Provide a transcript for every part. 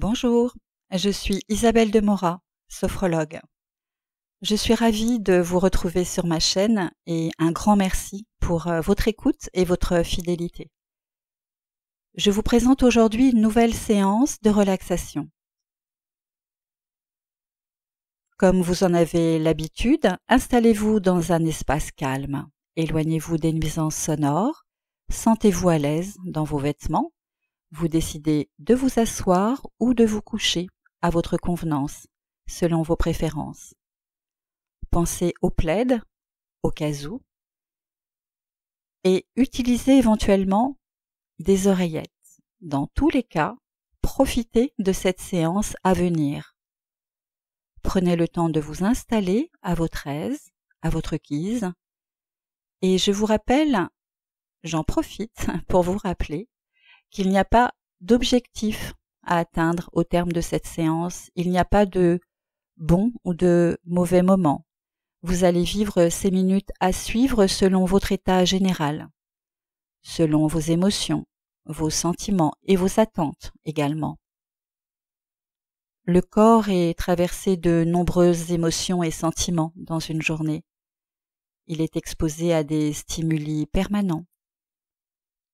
Bonjour, je suis Isabelle Demauras, sophrologue. Je suis ravie de vous retrouver sur ma chaîne et un grand merci pour votre écoute et votre fidélité. Je vous présente aujourd'hui une nouvelle séance de relaxation. Comme vous en avez l'habitude, installez-vous dans un espace calme. Éloignez-vous des nuisances sonores, sentez-vous à l'aise dans vos vêtements. Vous décidez de vous asseoir ou de vous coucher à votre convenance, selon vos préférences. Pensez au plaid, au casou, et utilisez éventuellement des oreillettes. Dans tous les cas, profitez de cette séance à venir. Prenez le temps de vous installer à votre aise, à votre guise, et je vous rappelle, j'en profite pour vous rappeler, qu'il n'y a pas d'objectif à atteindre au terme de cette séance. Il n'y a pas de bon ou de mauvais moment. Vous allez vivre ces minutes à suivre selon votre état général, selon vos émotions, vos sentiments et vos attentes également. Le corps est traversé de nombreuses émotions et sentiments dans une journée. Il est exposé à des stimuli permanents.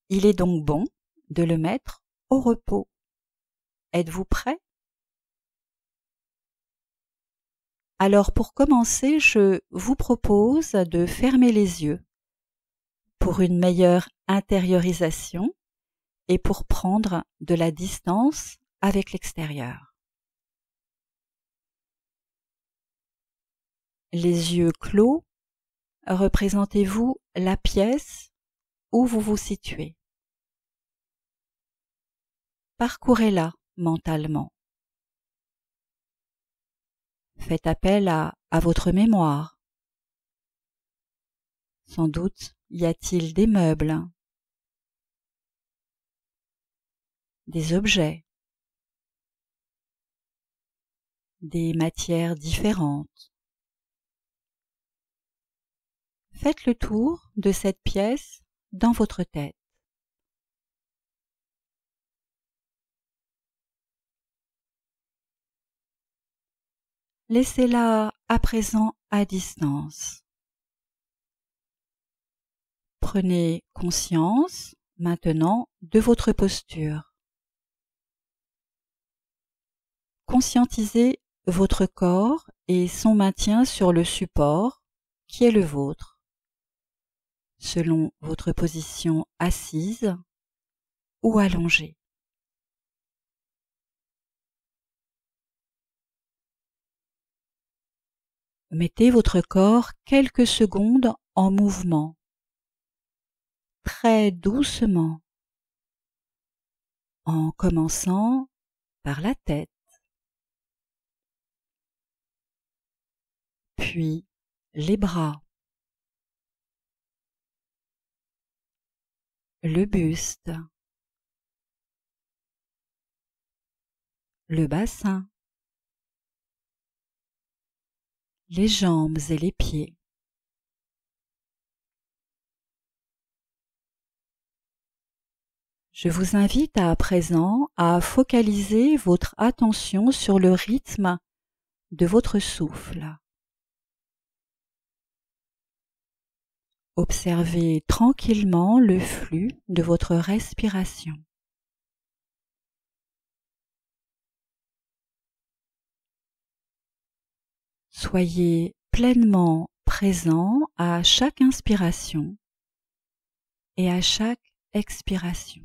Il est donc bon de le mettre au repos. Êtes-vous prêt? Alors pour commencer, je vous propose de fermer les yeux pour une meilleure intériorisation et pour prendre de la distance avec l'extérieur. Les yeux clos, représentez-vous la pièce où vous vous situez. Parcourez-la mentalement. Faites appel à votre mémoire. Sans doute y a-t-il des meubles, des objets, des matières différentes. Faites le tour de cette pièce dans votre tête. Laissez-la à présent à distance. Prenez conscience maintenant de votre posture. Conscientisez votre corps et son maintien sur le support qui est le vôtre, selon votre position assise ou allongée. Mettez votre corps quelques secondes en mouvement, très doucement, en commençant par la tête, puis les bras, le buste, le bassin, les jambes et les pieds. Je vous invite à présent à focaliser votre attention sur le rythme de votre souffle. Observez tranquillement le flux de votre respiration. Soyez pleinement présent à chaque inspiration et à chaque expiration.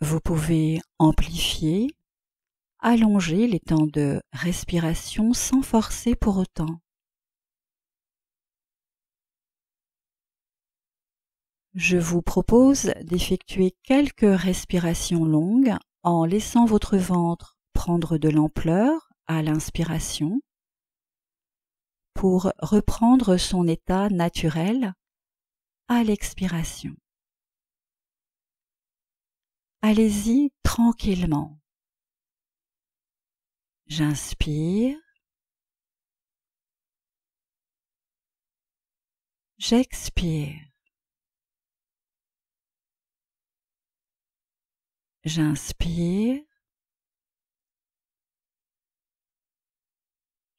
Vous pouvez amplifier, allonger les temps de respiration sans forcer pour autant. Je vous propose d'effectuer quelques respirations longues en laissant votre ventre prendre de l'ampleur à l'inspiration pour reprendre son état naturel à l'expiration. Allez-y tranquillement. J'inspire. J'expire. J'inspire.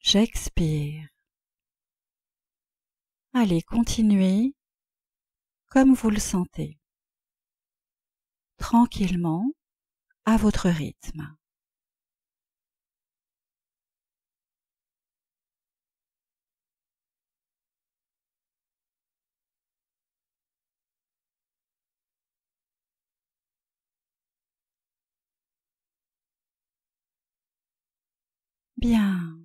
J'expire. Allez, continuez comme vous le sentez, tranquillement, à votre rythme. Bien.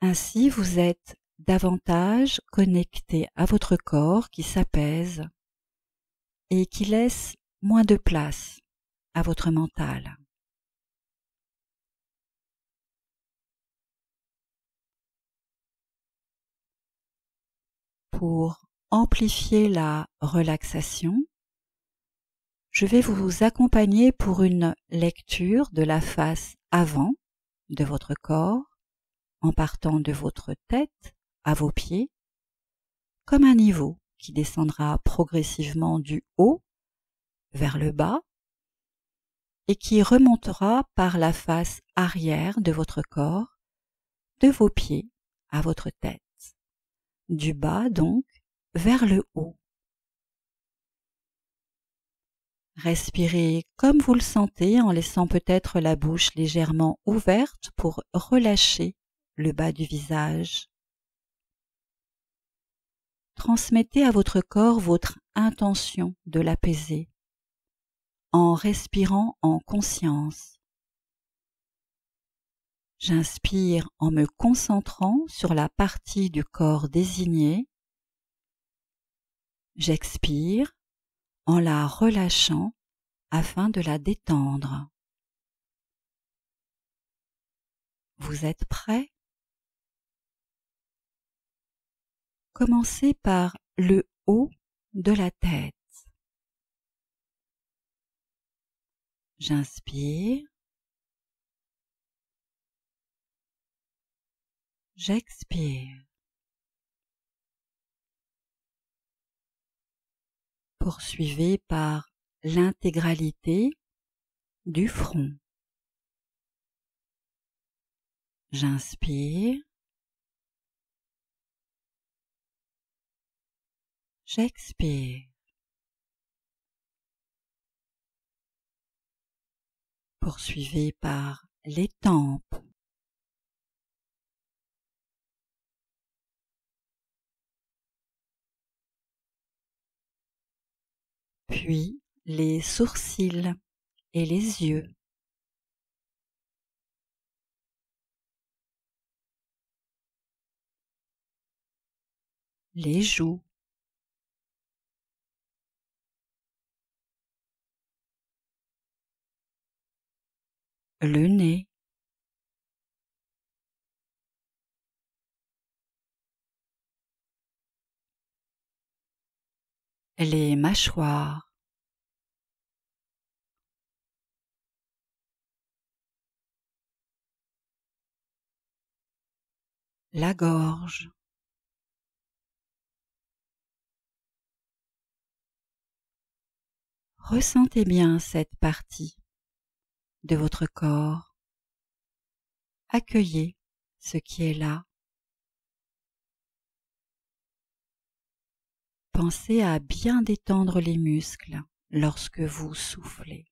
Ainsi, vous êtes davantage connecté à votre corps qui s'apaise et qui laisse moins de place à votre mental. Pour amplifier la relaxation, je vais vous accompagner pour une lecture de la face avant de votre corps, en partant de votre tête à vos pieds, comme un niveau qui descendra progressivement du haut vers le bas et qui remontera par la face arrière de votre corps, de vos pieds à votre tête, du bas donc vers le haut. Respirez comme vous le sentez en laissant peut-être la bouche légèrement ouverte pour relâcher le bas du visage. Transmettez à votre corps votre intention de l'apaiser en respirant en conscience. J'inspire en me concentrant sur la partie du corps désignée. J'expire en la relâchant afin de la détendre. Vous êtes prêt? Commencez par le haut de la tête. J'inspire. J'expire. Poursuivez par l'intégralité du front. J'inspire. J'expire. Poursuivez par les tempes. Puis les sourcils et les yeux. Les joues. Le nez. Les mâchoires. La gorge. Ressentez bien cette partie de votre corps. Accueillez ce qui est là. Pensez à bien détendre les muscles lorsque vous soufflez.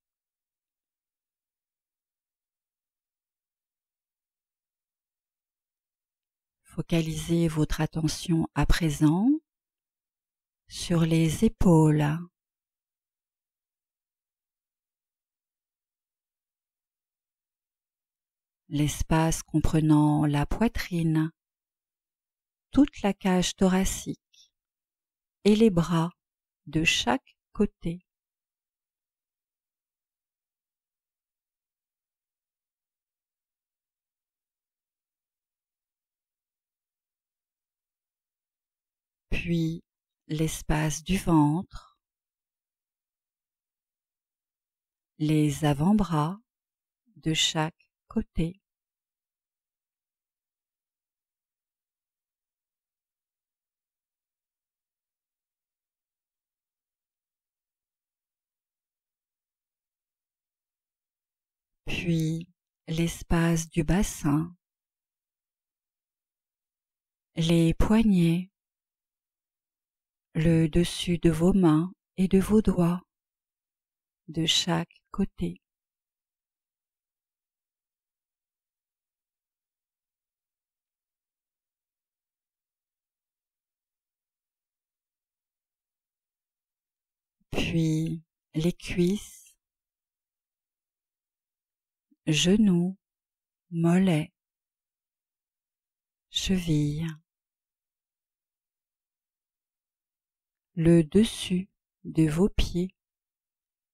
Focalisez votre attention à présent sur les épaules, l'espace comprenant la poitrine, toute la cage thoracique et les bras de chaque côté. Puis l'espace du ventre, les avant-bras de chaque côté. puis l'espace du bassin, les poignets, le dessus de vos mains et de vos doigts, de chaque côté. Puis les cuisses, genoux, mollets, chevilles, le dessus de vos pieds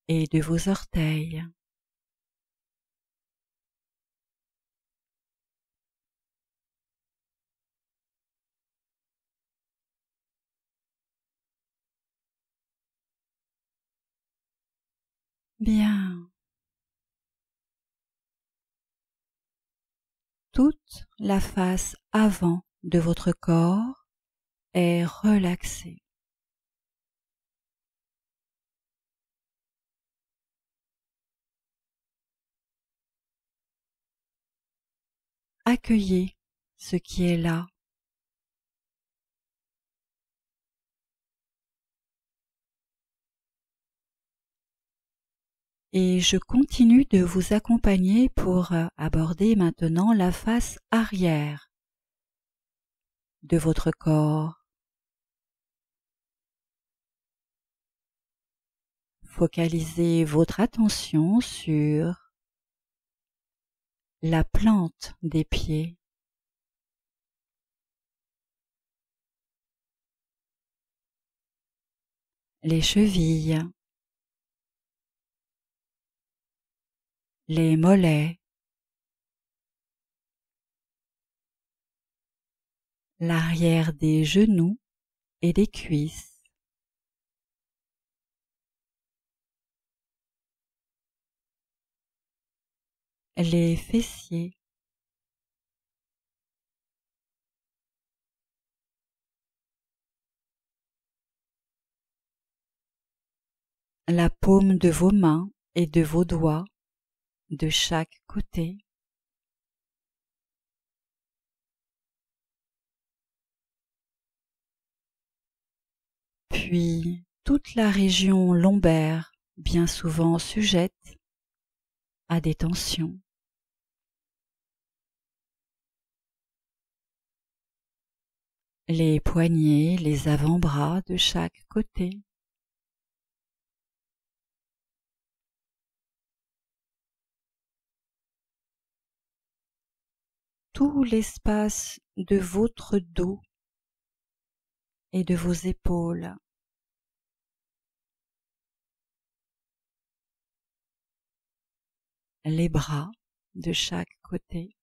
et de vos orteils. Bien. Toute la face avant de votre corps est relaxée. Accueillez ce qui est là. Et je continue de vous accompagner pour aborder maintenant la face arrière de votre corps. Focalisez votre attention sur la plante des pieds. Les chevilles. Les mollets, l'arrière des genoux et des cuisses, les fessiers, la paume de vos mains et de vos doigts, de chaque côté. Puis toute la région lombaire, bien souvent sujette à des tensions. Les poignets, les avant-bras de chaque côté. Tout l'espace de votre dos et de vos épaules. Les bras de chaque côté.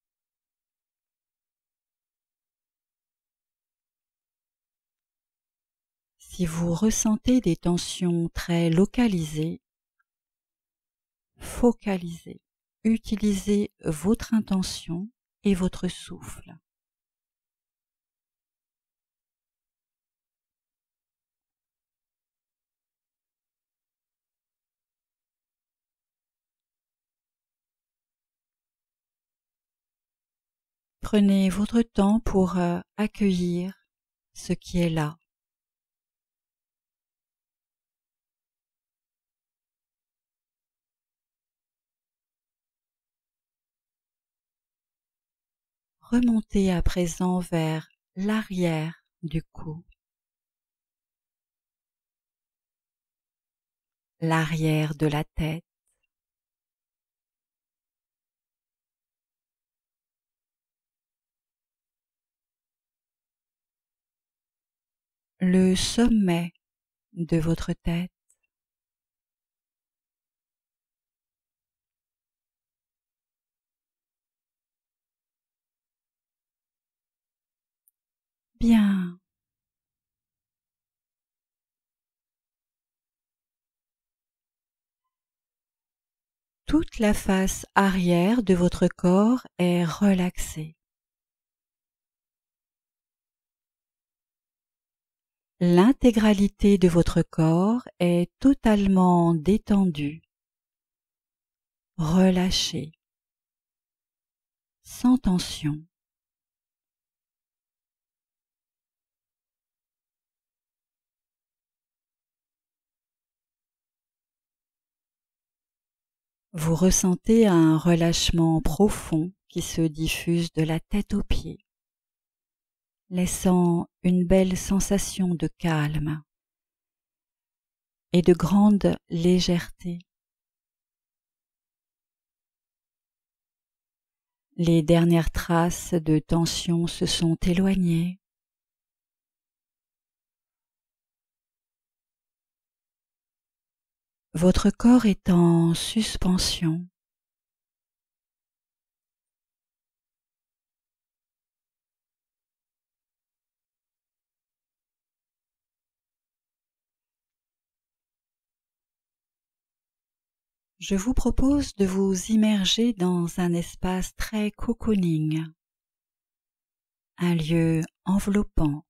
Si vous ressentez des tensions très localisées, focalisez, utilisez votre intention et votre souffle. Prenez votre temps pour accueillir ce qui est là. Remontez à présent vers l'arrière du cou, l'arrière de la tête, le sommet de votre tête, bien. Toute la face arrière de votre corps est relaxée. L'intégralité de votre corps est totalement détendue, relâchée. sans tension. Vous ressentez un relâchement profond qui se diffuse de la tête aux pieds, laissant une belle sensation de calme et de grande légèreté. Les dernières traces de tension se sont éloignées. Votre corps est en suspension. Je vous propose de vous immerger dans un espace très cocooning, un lieu enveloppant,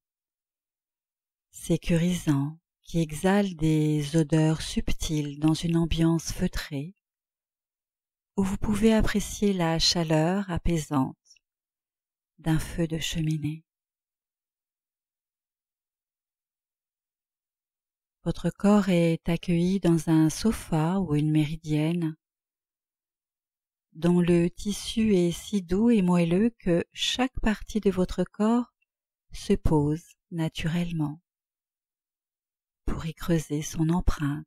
sécurisant, qui exhale des odeurs subtiles dans une ambiance feutrée, où vous pouvez apprécier la chaleur apaisante d'un feu de cheminée. Votre corps est accueilli dans un sofa ou une méridienne dont le tissu est si doux et moelleux que chaque partie de votre corps se pose naturellement pour y creuser son empreinte.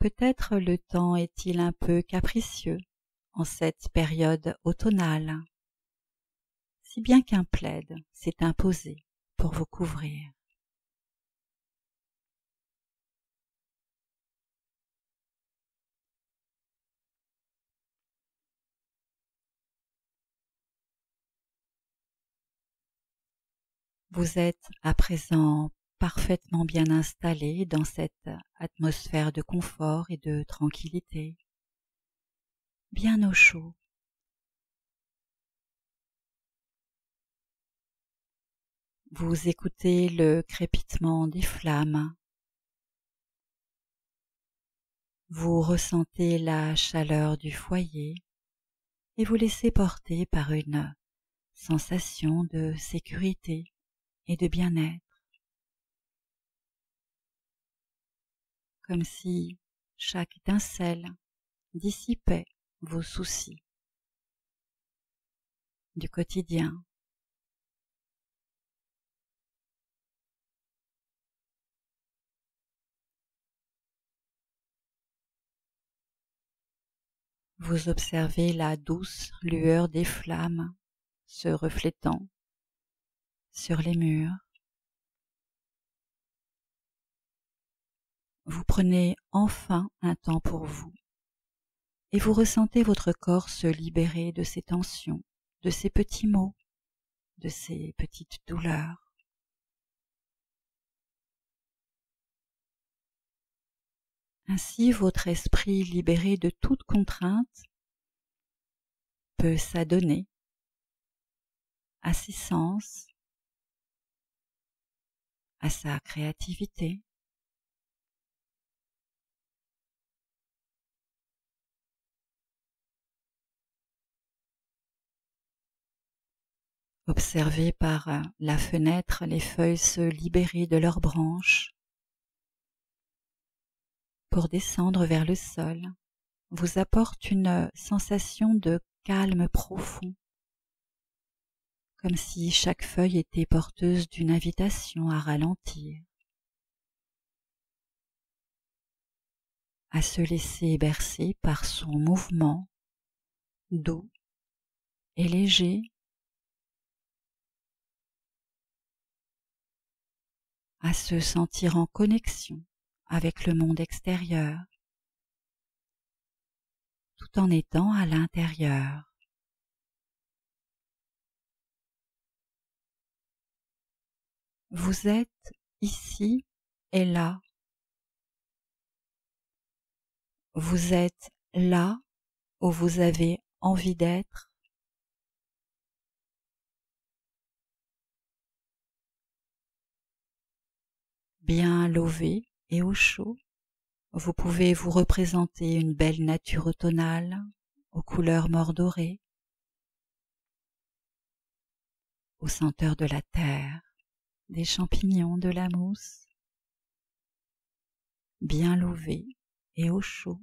Peut-être le temps est-il un peu capricieux en cette période automnale, si bien qu'un plaid s'est imposé pour vous couvrir. Vous êtes à présent parfaitement bien installé dans cette atmosphère de confort et de tranquillité, bien au chaud. Vous écoutez le crépitement des flammes. Vous ressentez la chaleur du foyer et vous laissez porter par une sensation de sécurité et de bien-être. Comme si chaque étincelle dissipait vos soucis du quotidien. Vous observez la douce lueur des flammes se reflétant sur les murs. Vous prenez enfin un temps pour vous et vous ressentez votre corps se libérer de ses tensions, de ses petits maux, de ses petites douleurs. Ainsi, votre esprit libéré de toute contrainte peut s'adonner à ses sens, à sa créativité. Observez par la fenêtre les feuilles se libérer de leurs branches pour descendre vers le sol, vous apporte une sensation de calme profond, comme si chaque feuille était porteuse d'une invitation à ralentir, à se laisser bercer par son mouvement doux et léger, à se sentir en connexion avec le monde extérieur, tout en étant à l'intérieur. Vous êtes ici et là. Vous êtes là où vous avez envie d'être. Bien lové et au chaud, Vous pouvez vous représenter une belle nature automnale aux couleurs mordorées, aux senteurs de la terre, des champignons, de la mousse, bien louvée et au chaud.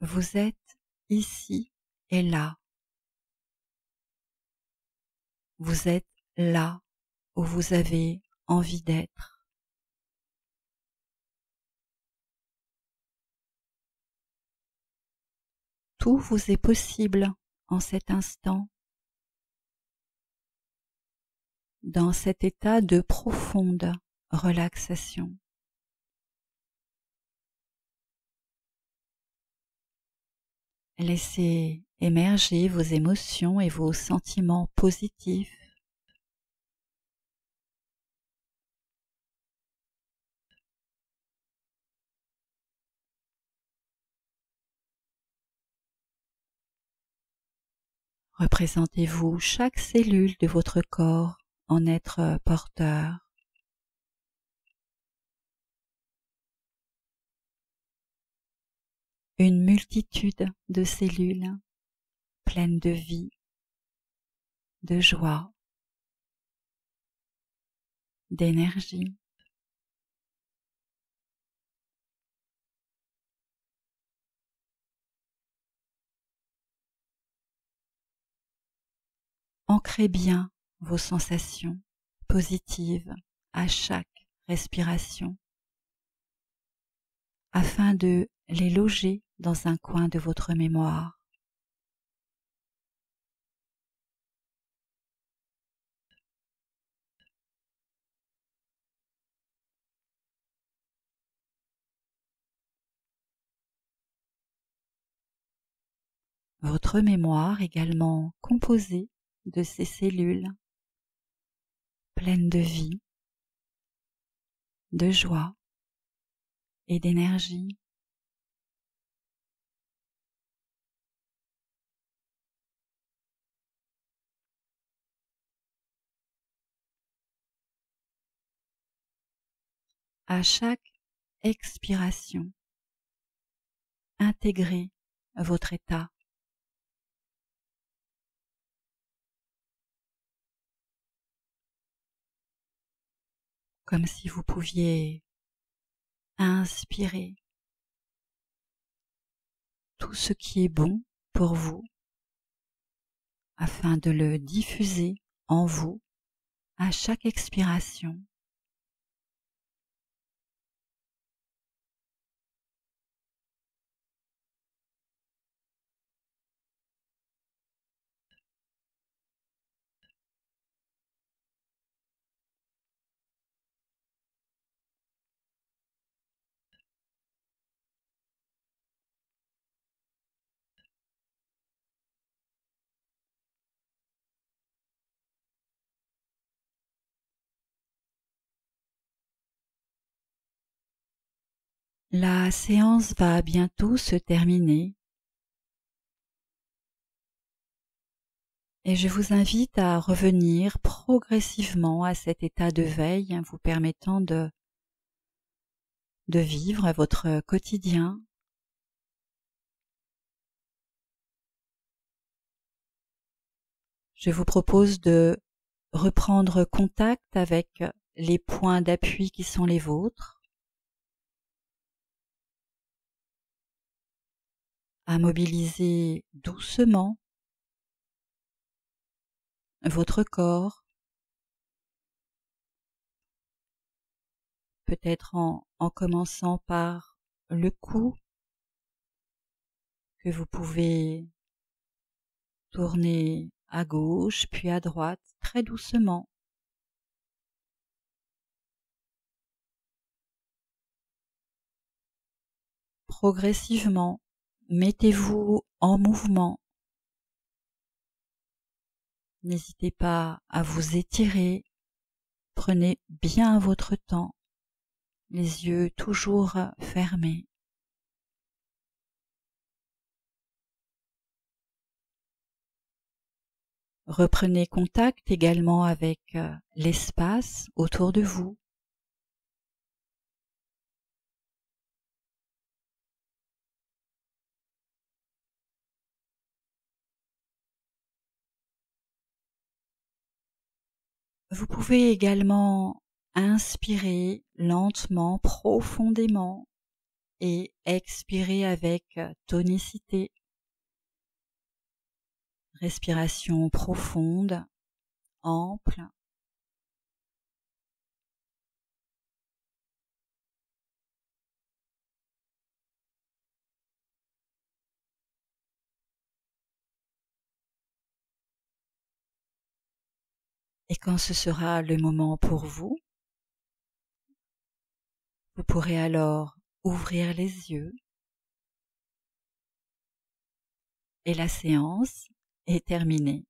Vous êtes ici et là. Vous êtes là où vous avez envie d'être. Tout vous est possible en cet instant, dans cet état de profonde relaxation. Laissez émerger vos émotions et vos sentiments positifs. Représentez-vous chaque cellule de votre corps en être porteur. Une multitude de cellules pleines de vie, de joie, d'énergie. Ancrez bien vos sensations positives à chaque respiration afin de les loger dans un coin de votre mémoire. Votre mémoire également composée de ces cellules pleines de vie, de joie et d'énergie. À chaque expiration, intégrez votre état. Comme si vous pouviez inspirer tout ce qui est bon pour vous, afin de le diffuser en vous à chaque expiration. La séance va bientôt se terminer et je vous invite à revenir progressivement à cet état de veille, vous permettant de vivre votre quotidien. Je vous propose de reprendre contact avec les points d'appui qui sont les vôtres, à mobiliser doucement votre corps, peut-être en commençant par le cou, que vous pouvez tourner à gauche puis à droite très doucement. Progressivement, mettez-vous en mouvement. N'hésitez pas à vous étirer. Prenez bien votre temps, les yeux toujours fermés. Reprenez contact également avec l'espace autour de vous. Vous pouvez également inspirer lentement, profondément et expirer avec tonicité. Respiration profonde, ample. Et quand ce sera le moment pour vous, vous pourrez alors ouvrir les yeux et la séance est terminée.